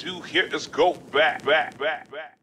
do here is go back.